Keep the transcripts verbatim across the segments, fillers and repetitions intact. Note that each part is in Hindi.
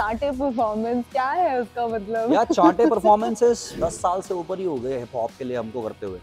चार्टे परफॉर्मेंस क्या है उसका मतलब? यार चार्टे परफॉर्मेंसेस दस साल से ऊपर ही हो गए हिप हॉप के लिए हमको करते हुए,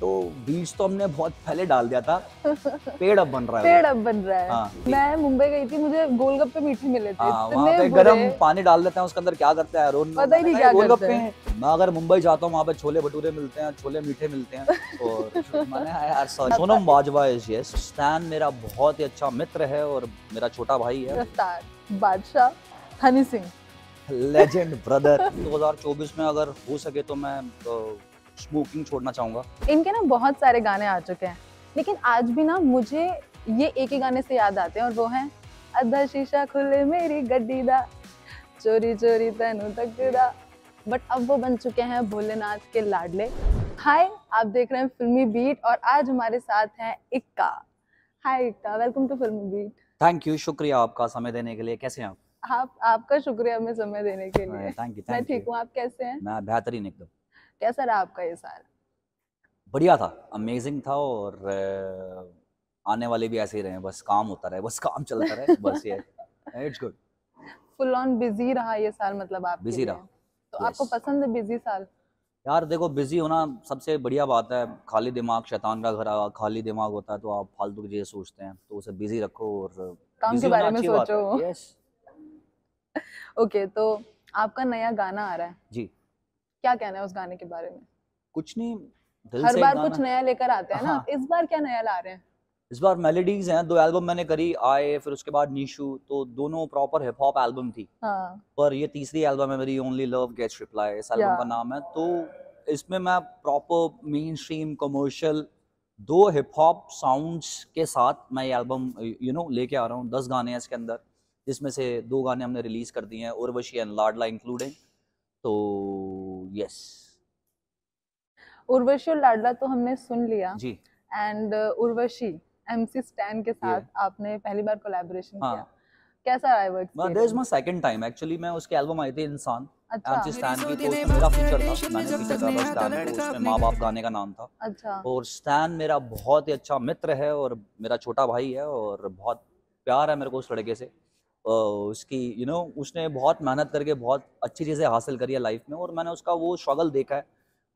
तो बीज तो हमने बहुत पहले डाल दिया था, पेड़ अब बन रहा है। पेड़ अब बन रहा है। हाँ। मैं मुंबई गई थी, मुझे गोलगप्पे मीठे मिले थे। हाँ, वहाँ पे गरम पानी डाल देते हैं, उसके अंदर क्या करता है पता ही नहीं क्या करते हैं। मैं अगर मुंबई जाता हूँ वहाँ पे छोले भटूरे मिलते हैं, छोले मीठे मिलते हैं। और मैंने यार Sonam Bajwa is yes stand मेरा बहुत ही अच्छा मित्र है और मेरा छोटा भाई है। रफ्तार, बादशाह, हनी सिंह, लेजेंड ब्रदर। दो हज़ार चौबीस में अगर हो सके तो मैं स्मोकिंग छोड़ना चाहूंगा। इनके ना बहुत सारे गाने आ चुके हैं, लेकिन आज भी ना मुझे ये एक ही गाने से याद आते हैं और वो हैं अद्धा शीशा खुले मेरी गड्डी दा, चोरी चोरी तनु तकदा। बट अब वो बन चुके हैं भोलेनाथ के लाडले। हाय, आप देख रहे हैं फिल्मी बीट और आज हमारे साथ हैं Ikka. Hi Ikka, welcome to Filmi beat. Thank you, शुक्रिया आपका समय देने के लिए। कैसे हैं आप? आप आपका शुक्रिया हमें समय देने के लिए। Thank you. मैं ठीक हूँ, आप कैसे हैं? मैं बेहतरीन एकदम। कैसा रहा आपका ये साल? बढ़िया था, अमेजिंग था और आने वाले भी ऐसे ही रहे, बस काम होता रहे, बस काम चलता रहे, बस ये it's good. Full on busy रहा ये साल मतलब आप? बिजी रहा। तो आपको पसंद है बिजी साल? यार देखो, बिजी होना सबसे बढ़िया बात है। खाली दिमाग शैतान का घर आ, खाली दिमाग होता है तो आप फालतू की चीजें सोचते हैं, तो उसे बिजी रखो और काम के बारे में सोचो। ओके, तो आपका नया गाना आ रहा है जी, क्या कहना है उस गाने के बारे में? कुछ नहीं, दिल हर से बार कुछ नया लेकर आते हैं। हाँ। ना इस बार क्या नया ला रहे हैं? इस बार मेलोडीज हैं, दो एल्बम मैंने करी, आए फिर उसके बाद नीशू, तो दोनों प्रॉपर हिप हॉप एल्बम थी। हाँ। पर ये तीसरी एल्बम है मेरी, ओनली लव गेट्स रिप्लाई इस एल्बम का नाम है। तो इसमें मैं प्रॉपर मेन स्ट्रीम कमर्शियल दो हिप हॉप साउंड्स के साथ मैं ये एल्बम यू नो लेके आ रहा हूँ। दस गाने हैं इसके अंदर, जिसमें से दो गाने हमने रिलीज कर दिए हैं, उर्वशी एंड लाडला इंक्लूडिंग। तो यस, उर्वशी और लाडला तो हमने सुन लिया जी। एंड उर्वशी एमसी स्टैन के साथ आपने पहली बार कोलैबोरेशन किया, कैसा रहा work? But this is my second time actually. मैं उसके एल्बम आई थी इंसान, एमसी स्टैन की, तो मेरा फीचर था, मैंने फीचर करा स्टैन को, उसमें माँ बाप गाने का नाम था। अच्छा। और स्टैन मेरा बहुत ही अच्छा मित्र है और मेरा छोटा भाई है और बहुत प्यार है मेरे को उस लड़के से। उसकी यू you नो know, उसने बहुत मेहनत करके बहुत अच्छी चीज़ें हासिल करी है लाइफ में और मैंने उसका वो स्ट्रगल देखा है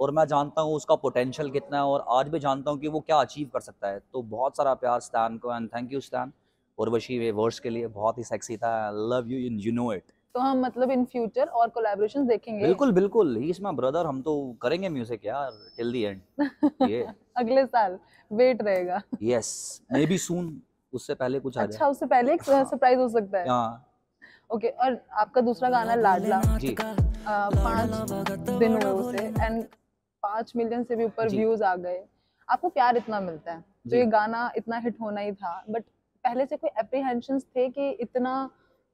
और मैं जानता हूँ उसका पोटेंशियल कितना है और आज भी जानता हूँ कि वो क्या अचीव कर सकता है। तो बहुत सारा प्यार स्टैन को एंड थैंक यू स्टैन। और वशी वे वर्ड्स के लिए, बहुत ही सेक्सी था। Love you you know it. तो हम मतलब इन फ्यूचर और कोलैबोरेशंस देखेंगे? बिल्कुल बिल्कुल, ही इज माय ब्रदर। हम तो करेंगे म्यूजिक यार टिल द एंड। ये अगले साल वेट रहेगा? यस, मे बी सून, उससे पहले कुछ आ जाए। अच्छा, उससे पहले एक सरप्राइज हो सकता है। हाँ। ओके, और आपका दूसरा गाना लाडला जी, पाँच दिन हो से एंड पाँच मिलियन से भी ऊपर व्यूज आ गए। आपको प्यार इतना मिलता है, तो ये गाना इतना हिट होना ही था, बट पहले से कोई एप्रीहेंशंस थे कि इतना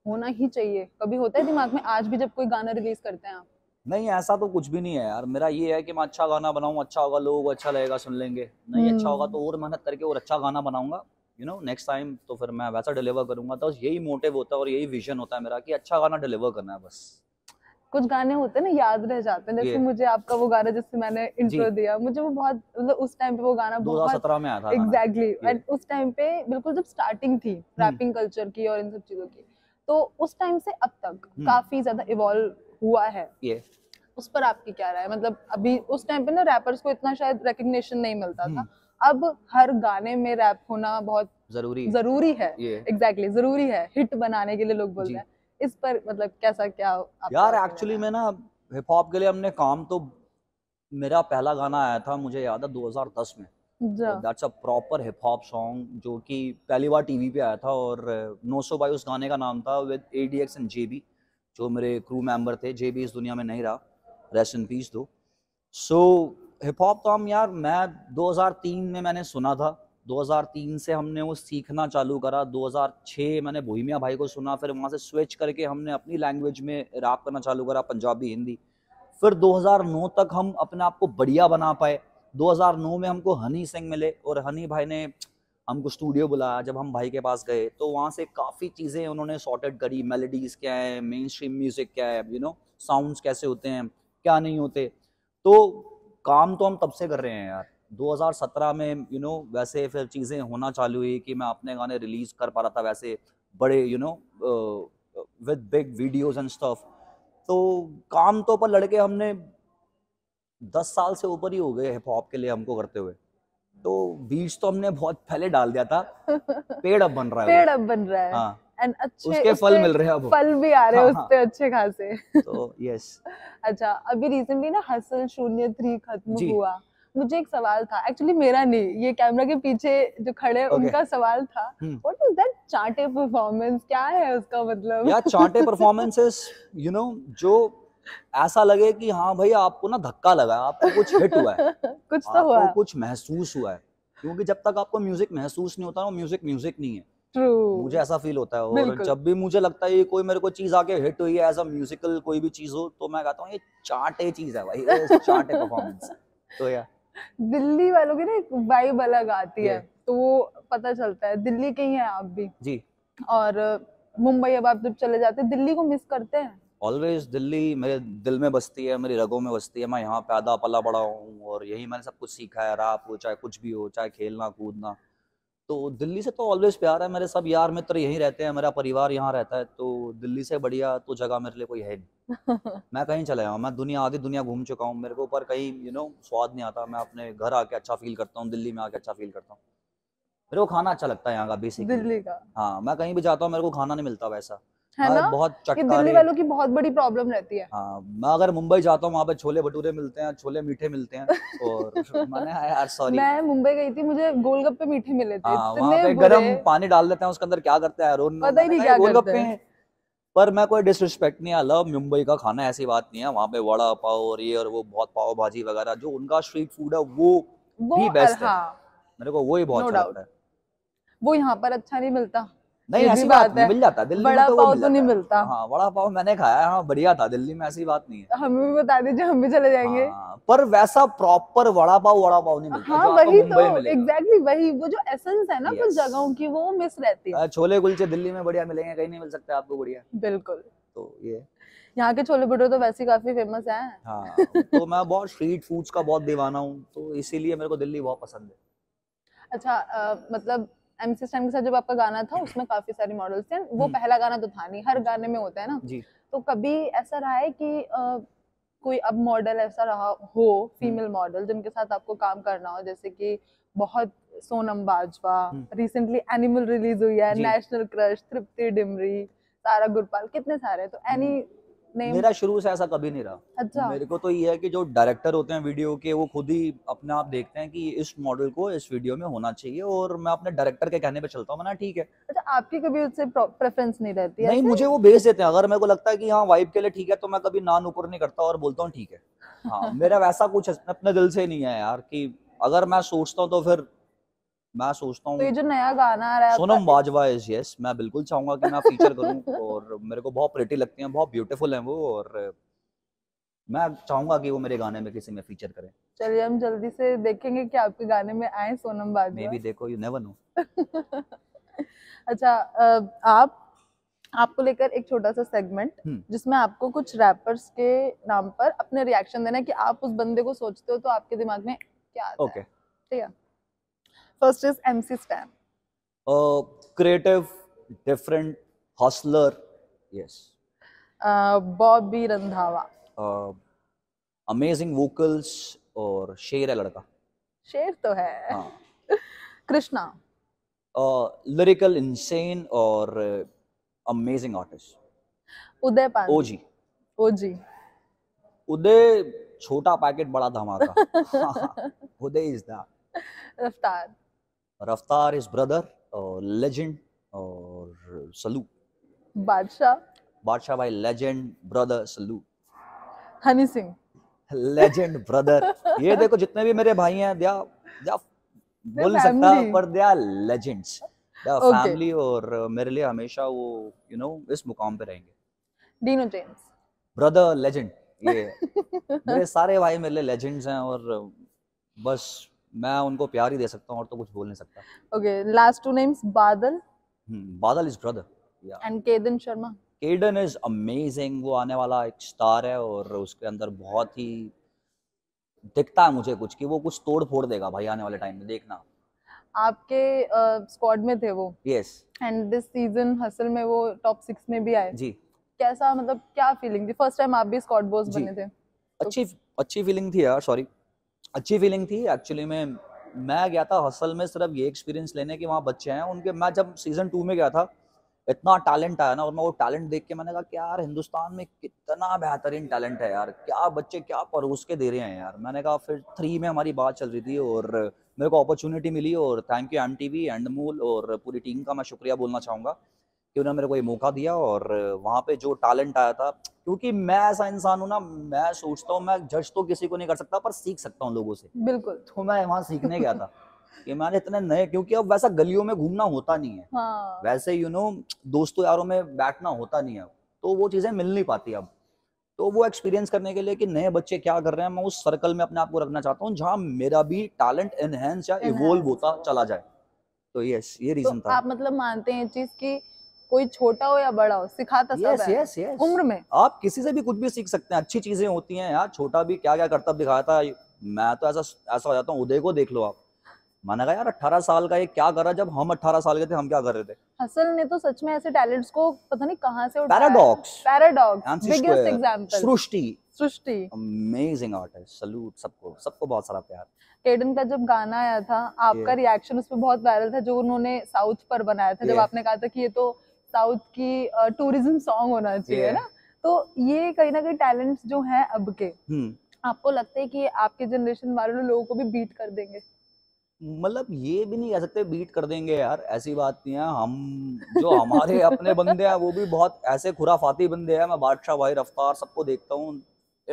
होना ही चाहिए? कभी होता है दिमाग में आज भी जब कोई गाना रिलीज करते हैं आप? नहीं, ऐसा तो कुछ भी नहीं है यार। मेरा ये है कि मैं अच्छा गाना बनाऊँ, अच्छा होगा, लोगों को अच्छा लगेगा, सुन लेंगे, नहीं अच्छा होगा तो और मेहनत करके और अच्छा गाना बनाऊंगा यू नो नेक्स्ट टाइम, तो फिर मैं वैसा डिलीवर करूंगा। तो यही मोटिव होता है और यही विजन होता है मेरा कि अच्छा गाना डिलीवर करना है बस। कुछ गाने होते हैं ना याद रह जाते हैं, जैसे मुझे आपका वो गाना जिससे मैंने इंट्रो दिया, मुझे वो बहुत मतलब उस टाइम पे वो गाना दो हज़ार सत्रह में आया था। एग्जैक्टली, एंड उस टाइम पे बिल्कुल जब स्टार्टिंग थी रैपिंग कल्चर की और इन सब चीजों की, तो उस टाइम से अब तक काफी ज्यादा इवॉल्व हुआ है। उस पर आपकी क्या राय है? मतलब अभी उस टाइम पे ना रैपर्स को इतना शायद रिकॉग्निशन नहीं मिलता था, अब हर गाने में रैप होना बहुत जरूरी है। जरूरी है, एग्जैक्टली जरूरी है, हिट बनाने के लिए लोग बोल रहे हैं। इस पर मतलब कैसा क्या यार? एक्चुअली मैं ना हिप हॉप के लिए हमने काम, तो मेरा पहला गाना आया था मुझे याद है दो हज़ार दस में, that's a proper hip hop song जो कि पहली बार टीवी पे आया था और नौ सौ बाई उस गाने का नाम था विद एडीएक्स एंड जेबी, जो मेरे क्रू मेंबर थे। जेबी इस दुनिया में नहीं रहा, रेस्ट इन पीस दो। सो हिप हॉप तो हम यार, मैं दो हज़ार तीन में मैंने सुना था, दो हज़ार तीन से हमने वो सीखना चालू करा। दो हज़ार छह मैंने बोहिमिया भाई को सुना, फिर वहाँ से स्विच करके हमने अपनी लैंग्वेज में रैप करना चालू करा, पंजाबी हिंदी। फिर दो हज़ार नौ तक हम अपने आप को बढ़िया बना पाए। दो हज़ार नौ में हमको हनी सिंह मिले और हनी भाई ने हमको स्टूडियो बुलाया। जब हम भाई के पास गए तो वहाँ से काफ़ी चीज़ें उन्होंने सॉर्टेड करी, मेलोडीज़ क्या है, मेन स्ट्रीम म्यूज़िक क्या है, यू नो साउंड्स कैसे होते हैं, क्या नहीं होते। तो काम तो हम तब से कर रहे हैं यार। दो हज़ार सत्रह में यू you नो know, वैसे फिर चीज़ें होना चालू हुई कि मैं अपने गाने रिलीज़ कर पा रहा था, वैसे बड़े you you know know, with big videos and stuff. तो काम तो पर लड़के हमने दस साल से ऊपर ही हो गए हिप हॉप के लिए हमको करते हुए, तो बीज तो हमने बहुत पहले डाल दिया था, पेड़ अब बन रहा है, पेड़ अब बन रहा है हाँ। And अच्छे उसके फल मिल रहे हैं, अब फल भी आ रहे हैं हाँ, उससे अच्छे खासे तो यस। अच्छा अभी रिसेंटली ना हसल शून्य थ्री खत्म हुआ, मुझे एक सवाल था, एक्चुअली मेरा नहीं, ये कैमरा के पीछे जो खड़े okay. उनका सवाल था, व्हाट इज दैट चांटे परफॉर्मेंस, क्या है उसका मतलब? यार चांटे परफॉर्मेंसेस यू नो जो ऐसा लगे कि हाँ भाई आपको ना धक्का लगा, आपको कुछ हिट हुआ है कुछ तो हुआ, कुछ महसूस हुआ है, क्योंकि जब तक आपको म्यूजिक महसूस नहीं होता वो म्यूजिक म्यूजिक नहीं है। True. मुझे ऐसा फील होता है, और जब भी मुझे लगता है कोई मेरे को चीज आके हिट हुई है एज अ म्यूजिकल कोई भी चीज हो, तो मैं कहता हूँ ये चांटे चीज है भाई, ये चांटे परफॉर्मेंस। तो यार दिल्ली वालों की ना एक वाइब अलग आती है, तो वो पता चलता है। दिल्ली के ही हैं आप भी जी, और मुंबई अब आप जब चले जाते हैं, दिल्ली को मिस करते हैं? ऑलवेज, दिल्ली मेरे दिल में बसती है, मेरी रगों में बसती है, मैं यहाँ पैदा पला बड़ा हूँ और यही मैंने सब कुछ सीखा है, राप हो चाहे कुछ भी हो, चाहे खेलना कूदना, तो दिल्ली से तो ऑलवेज प्यार है। मेरे सब यार मित्र यहीं रहते हैं, मेरा परिवार यहाँ रहता है, तो दिल्ली से बढ़िया तो जगह मेरे लिए कोई है नहीं। मैं कहीं चला जाऊँ, मैं दुनिया आधी दुनिया घूम चुका हूँ, मेरे को ऊपर कहीं यू नो स्वाद नहीं आता, मैं अपने घर आके अच्छा फील करता हूँ, दिल्ली में आके अच्छा फील करता हूँ, मेरे को खाना अच्छा लगता है यहाँ का, बेसिकली दिल्ली का। हाँ मैं कहीं भी जाता हूँ मेरे को खाना नहीं मिलता वैसा, है ना? बहुत चटकारे, दिल्ली वालों की बहुत बड़ी प्रॉब्लम रहती है। हाँ मैं अगर मुंबई जाता हूँ वहाँ पे छोले भटूरे मिलते हैं, छोले मीठे मिलते हैं, और मैंने यार सॉरी मैं मुंबई गई थी, मुझे गोलगप्पे मीठे मिले थे, वहाँ पे गरम पानी डाल देते हैं उसके अंदर, क्या करते हैं पता ही नहीं क्या करते हैं। पर मैं कोई डिसरिस्पेक्ट नहीं, आई लव मुंबई का खाना, ऐसी बात नहीं है, वहाँ पे वड़ा पाव और ये और वो बहुत, पाव भाजी वगैरह जो उनका स्ट्रीट फूड है वो, वो भी बेस्ट है, मेरे को वो ही बहुत अच्छा लगता है। वो यहाँ पर अच्छा नहीं मिलता, नहीं ऐसी बात नहीं, मिल जाता दिल्ली में, तो वो मिल नहीं मिलता। हाँ वड़ा पाव मैंने खाया, हाँ बढ़िया था, दिल्ली में ऐसी बात नहीं है। हमें भी बता दीजिए, हम भी चले जाएंगे, पर वैसा प्रॉपर वड़ा पाव वड़ा पाव नहीं मिलता। हाँ वही तो, एग्जैक्टली वही, वो जो एसेंस है ना कुछ जगहों की वो मिस रहती है। छोले कुलचे दिल्ली में बढ़िया मिलेंगे, कहीं नहीं मिल सकते आपको बढ़िया, बिल्कुल। तो ये यहाँ के छोले भटूरे तो वैसे काफी फेमस है। हाँ तो मैं बहुत स्ट्रीट फूड्स का बहुत दीवाना हूँ, तो इसीलिए मेरे को दिल्ली बहुत पसंद है। अच्छा मतलब एमसी स्टैन के साथ जब आपका गाना था उसमें काफी सारे मॉडल्स थे, वो पहला गाना तो था नहीं, हर गाने में होता है ना जी, तो कभी ऐसा रहा है कि आ, कोई अब मॉडल ऐसा रहा हो, फीमेल मॉडल जिनके साथ आपको काम करना हो, जैसे कि बहुत Sonam Bajwa, recently Animal release हुई है, नेशनल क्रश, तृप्ति डिमरी, सारा गुरपाल, कितने सारे, तो एनी नेम? मेरा शुरू से ऐसा कभी नहीं रहा। अच्छा। मेरे को तो ये है कि जो डायरेक्टर होते हैं वीडियो के वो खुद ही अपने आप देखते हैं कि इस मॉडल को इस वीडियो में होना चाहिए, और मैं अपने डायरेक्टर के कहने पे चलता हूँ, ठीक है। अच्छा आपकी कभी उससे प्रेफरेंस नहीं रहती? नहीं, मुझे वो भेज देते हैं, अगर मेरे को लगता है कि हाँ वाइब के लिए ठीक है तो मैं कभी नान ऊपर नहीं करता और बोलता हूँ ठीक है। हाँ मेरा वैसा कुछ अपने दिल से नहीं है यार, की अगर मैं सोचता हूँ तो फिर मैं सोचता हूँ। तो ये जो नया गाना आ रहा है सोनम बाजवा, यस यस मैं बिल्कुल चाहूंगा कि मैं फीचर करूं, और मेरे को बहुत प्रिटी लगती हैं, बहुत ब्यूटीफुल हैं वो, और मैं चाहूंगा कि वो मेरे गाने में किसी में फीचर करें। चलिए हम जल्दी से देखेंगे कि आपके गाने में आए सोनम बाजवा, मे बी, देखो यू नेवर नो। अच्छा आप आपको लेकर एक छोटा सा सेगमेंट जिसमें आपको कुछ रैपर्स के नाम पर अपने रिएक्शन देना है कि आप उस बंदे को सोचते हो तो आपके दिमाग में क्या आता है। ओके ठीक है। First is M C Stan. Uh, creative, different, hustler. Yes. Uh, Bobby Randhawa. Uh, amazing vocals और शेर है लड़का। शेर तो है। हाँ। Krishna. Uh, lyrical, insane और uh, amazing artist. Udepan. O G. O G. उदय छोटा पैकेट बड़ा धमाका। Uday is that. Raftaar. Raftaar is brother और लेजेंड, और सलू बादशाह, बादशाह भाई लेजेंड, ब्रदर सलू। Honey Singh legend, brother. ये देखो जितने भी मेरे भाई हैं, दिया, दिया, बोल नहीं सकता पर दिया लेजेंड्स, दिया फैमिली, और मेरे लिए हमेशा वो यू you नो know, इस मुकाम पे रहेंगे। डीनो जेम्स ब्रदर लेजेंड, ये मेरे सारे भाई मेरे लिए लेजेंड्स हैं, और बस मैं उनको प्यार ही दे सकता हूँ और तो कुछ बोल नहीं सकता। Okay last to names Badal. Badal is brother and Kedan Sharma. Kedan is amazing, वो आने वाला एक स्टार है, और उसके अंदर बहुत ही दिखता है मुझे कुछ कि वो कुछ तोड़ फोड़ देगा भाई आने वाले टाइम में, देखना। आपके स्क्वाड uh, में थे वो? Yes and this season hustle में वो टॉप सिक्स में भी आए जी। कैसा, मतलब क्या फीलिंग थी? फर्स्ट टाइम आप भी स्कॉट बॉस बने थे। अच्छी अच्छी फीलिंग थी यार, सॉरी अच्छी फीलिंग थी। एक्चुअली में मैं गया था हसल में सिर्फ ये एक्सपीरियंस लेने के वहाँ बच्चे हैं उनके। मैं जब सीजन टू में गया था इतना टैलेंट आया ना, और मैं वो टैलेंट देख के मैंने कहा कि यार हिंदुस्तान में कितना बेहतरीन टैलेंट है यार, क्या बच्चे क्या परोस के दे रहे हैं यार। मैंने कहा फिर थ्री में हमारी बात चल रही थी और मेरे को अपॉर्चुनिटी मिली, और thank you M T V and मूल और पूरी टीम का मैं शुक्रिया बोलना चाहूँगा कि उन्होंने मेरे को ये मौका दिया। और वहाँ पे जो टैलेंट आया था, क्योंकि मैं ऐसा इंसान हूँ ना, मैं सोचता हूँ मैं जज तो किसी को नहीं कर सकता पर सीख सकता हूँ लोगों से, बिल्कुल। तो मैं वहाँ सीखने गया था कि मैंने इतने नए, क्योंकि अब वैसा गलियों में घूमना होता नहीं है, हाँ। वैसे यू नो दोस्तों यारों में बैठना होता नहीं है, तो वो चीज़ें मिल नहीं पाती अब। तो वो एक्सपीरियंस करने के लिए कि नए बच्चे क्या कर रहे हैं, मैं उस सर्कल में अपने आप को रखना चाहता हूँ जहाँ मेरा भी टैलेंट एनहेंस या इवोल्व होता चला जाए। तो यस, ये रीजन था। आप मतलब मानते हैं चीज की कोई छोटा हो या बड़ा हो सिखाता yes, सब yes, है yes. उम्र में आप किसी से भी कुछ भी सीख सकते हैं, अच्छी चीजें होती हैं यार। छोटा भी क्या क्या करतब दिखाता है। मैं तो ऐसा ऐसा हो जाता हूँ, उदय को देख लो आप, मैंने कहा यार अठारह साल का ये क्या कर रहा है, जब हम अठारह साल के थे हम क्या कर रहे थे। हसल ने तो सच में ऐसे टैलेंट्स को पता नहीं कहाँ से उठाया। Paradox paradox biggest example, Srishti Srishti amazing artist, salute सबको, सबको बहुत सारा प्यार। टेडन का जब गाना आया था आपका रिएक्शन उस पर बहुत वायरल था, जो उन्होंने साउथ पर बनाया था, जब आपने कहा था कि ये तो साउथ की टूरिज्म सॉन्ग होना चाहिए yeah. ना, तो ये कहीं ना कहीं टैलेंट्स जो हैं अब के hmm. आपको लगता है कि आपके जनरेशन वाले लोगों को भी बीट कर देंगे? मतलब ये भी नहीं कह सकते बीट कर देंगे यार, ऐसी बात नहीं है। हम जो हमारे अपने बंदे हैं वो भी बहुत ऐसे खुराफाती बंदे हैं। मैं बादशाह भाई, रफ्तार, सबको देखता हूँ,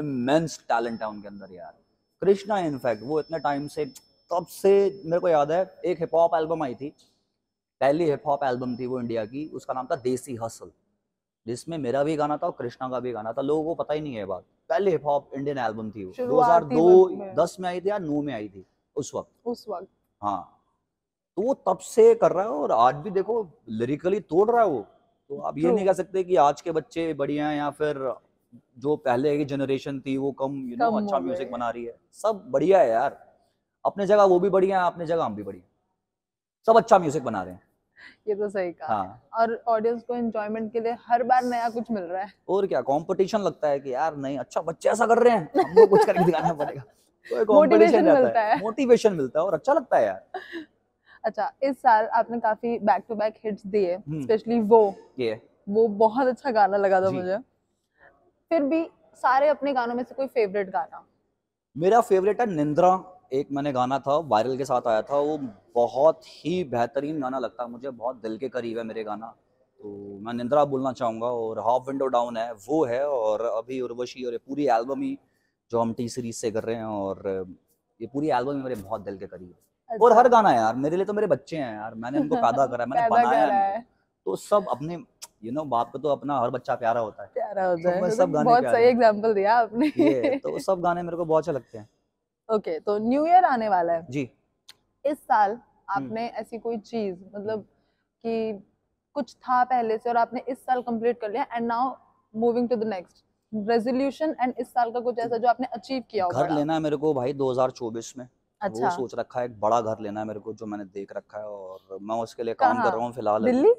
इमेंस टैलेंट है उनके अंदर यार। कृष्णा इनफैक्ट वो इतने टाइम से, तब से मेरे को याद है एक हिप हॉप एल्बम आई थी, पहली हिप हॉप एल्बम थी वो इंडिया की, उसका नाम था देसी हसल, जिसमें मेरा भी गाना था और कृष्णा का भी गाना था। लोगों को पता ही नहीं है बात, पहली हिप हॉप इंडियन एल्बम थी वो दो हज़ार दो दस में आई थी या नौ में आई थी उस वक्त उस वक्त हाँ। तो वो तब से कर रहा है और आज भी देखो लिरिकली तोड़ रहा है वो। तो आप ये नहीं कह सकते कि आज के बच्चे बढ़िया हैं या फिर जो पहले की जनरेशन थी वो कम यू नो अच्छा म्यूजिक बना रही है। सब बढ़िया है यार, अपने जगह वो भी बढ़िया है, अपने जगह हम भी बढ़िया, सब अच्छा म्यूजिक बना रहे हैं। ये तो सही कहा हाँ। और ऑडियंस को एंजॉयमेंट के लिए हर बार नया कुछ मिल रहा है, और क्या कंपटीशन लगता है कि यार नहीं अच्छा बच्चे ऐसा कर रहे हैं, हमको कुछ करके दिखाना पड़ेगा। तो एक कंपटीशन मिलता है, मोटिवेशन मिलता है और अच्छा लगता है यार। अच्छा, इस साल आपने काफी बैक टू बैक हिट्स दिए, स्पेशली वो ये वो बहुत अच्छा गाना लगा था मुझे। फिर भी सारे अपने गानों में से कोई फेवरेट गाना? मेरा फेवरेट है निंद्रा, एक मैंने गाना था वायरल के साथ आया था, वो बहुत ही बेहतरीन गाना लगता है मुझे, बहुत दिल के करीब है मेरे गाना, तो मैं निंद्रा बोलना चाहूँगा। और हाफ विंडो डाउन है वो है, और अभी उर्वशी और ये पूरी एल्बम ही जो हम टी सीरीज से कर रहे हैं, और ये पूरी एल्बम मेरे बहुत दिल के करीब है। अच्छा। और हर गाना यार मेरे लिए तो मेरे बच्चे हैं यार, मैंने उनको पैदा करा है, मैंने बनाया, तो सब अपने यू नो बाप का तो अपना हर बच्चा प्यारा होता है, प्यारा होता है। बहुत सही एग्जाम्पल दिया आपने, तो सब गाने मेरे को बहुत अच्छे लगते हैं। ओके okay, तो न्यू ईयर आने वाला है जी। इस साल आपने ऐसी कोई चीज मतलब कि कुछ था पहले से और आपने इस साल कंप्लीट कर लिया and now moving to the next resolution, and इस साल का कुछ ऐसा जो आपने अचीव किया हो? घर लेना है मेरे को भाई दो हज़ार चौबीस में। अच्छा। वो सोच रखा है, एक बड़ा घर लेना है मेरे को, जो मैंने देख रखा है और मैं उसके लिए काम कर रहा हूँ फिलहाल। दिल्ली?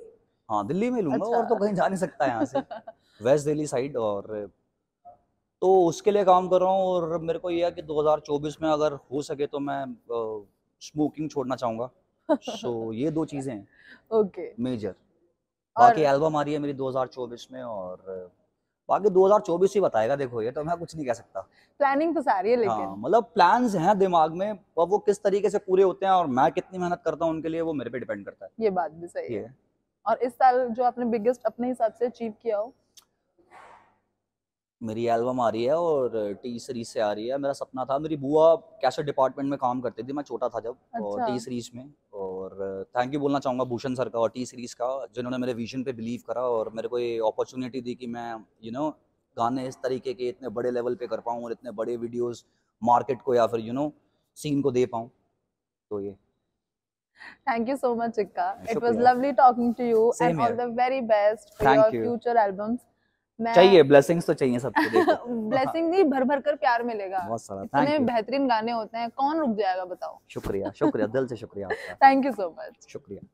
हाँ दिल्ली में लूंगा, और तो कहीं जा नहीं सकता यहाँ से, वेस्ट दिल्ली साइड, और तो उसके लिए काम कर रहा हूँ। और मेरे को ये है कि दो हज़ार चौबीस में अगर हो सके तो मैं आ, स्मोकिंग छोड़ना चाहूँगा। सो so, ये दो चीज़ें हैं ओके मेजर, बाकी एल्बम आ रही है मेरी दो हज़ार चौबीस में, और बाकी दो हज़ार चौबीस ही बताएगा। देखो ये तो मैं कुछ नहीं कह सकता, प्लानिंग तो सारी है लेकिन हाँ, मतलब प्लान्स हैं दिमाग में, पर वो किस तरीके से पूरे होते हैं और मैं कितनी मेहनत करता हूँ उनके लिए, वो मेरे पे डिपेंड करता है। ये बात भी सही है। और इस साल जो आपने बिगेस्ट अपने हिसाब से अचीव किया हो? मेरी एल्बम आ रही है और टी सीरीज से आ रही है। मेरा सपना था, मेरी बुआ कैसेट डिपार्टमेंट में काम करती थी, मैं छोटा था जब। अच्छा। और टी सीरीज में, और थैंक यू बोलना चाहूँगा भूषण सर का और टी सीरीज का, जिन्होंने मेरे विजन पे बिलीव करा और मेरे को ये अपॉर्चुनिटी दी कि मैं यू नो गाने इस तरीके के इतने बड़े लेवल पे कर पाऊँ और इतने बड़े वीडियोज़ मार्केट को या फिर यू नो सीन को दे पाऊँ। तो ये Thank you so much Ikka, it was lovely talking to you and all the very best for your future albums. चाहिए ब्लेसिंग्स तो चाहिए सबको, देखो ब्लेसिंग नहीं भर भर कर प्यार मिलेगा, बहुत सारा। इतने बेहतरीन गाने होते हैं, कौन रुक जाएगा बताओ। शुक्रिया शुक्रिया दिल से शुक्रिया आपका, थैंक यू सो मच, शुक्रिया।